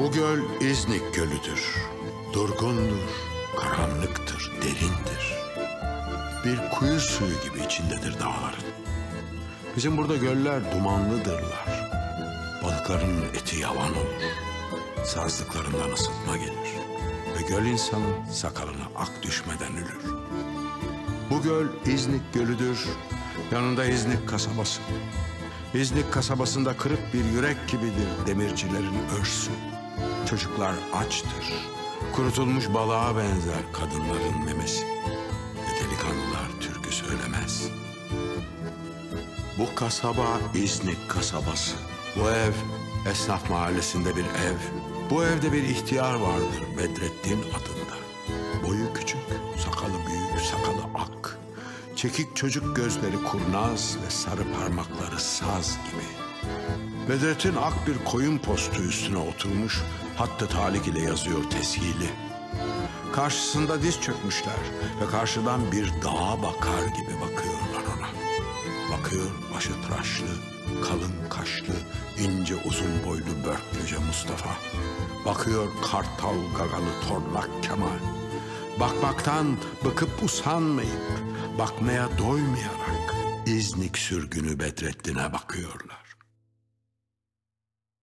Bu göl İznik Gölü'dür. Durgundur, karanlıktır, derindir. Bir kuyu suyu gibi içindedir dağların. Bizim burada göller dumanlıdırlar. Balıkların eti yavan olur. Sazlıklarından ısıtma gelir. Ve göl insanı sakalına ak düşmeden ölür. Bu göl İznik Gölü'dür. Yanında İznik Kasabası. İznik Kasabası'nda kırık bir yürek gibidir demircilerin örsü. Çocuklar açtır. Kurutulmuş balığa benzer kadınların memesi. Ve delikanlılar türkü söylemez. Bu kasaba İznik Kasabası. Bu ev esnaf mahallesinde bir ev. Bu evde bir ihtiyar vardır Bedreddin adında. Boyu küçük, sakalı büyük, sakalı ak. Çekik çocuk gözleri kurnaz ve sarı parmakları saz gibi. Bedreddin ak bir koyun postu üstüne oturmuş, hattı talik ile yazıyor Teshil'i. Karşısında diz çökmüşler ve karşıdan bir dağa bakar gibi bakıyorlar ona. Bakıyor başı tıraşlı, kalın kaşlı, ince uzun boylu Börklüce Mustafa. Bakıyor kartal gagalı Torlak Kemâl. Bakmaktan bıkıp usanmayıp, bakmaya doymayarak İznik sürgünü Bedreddin'e bakıyorlar.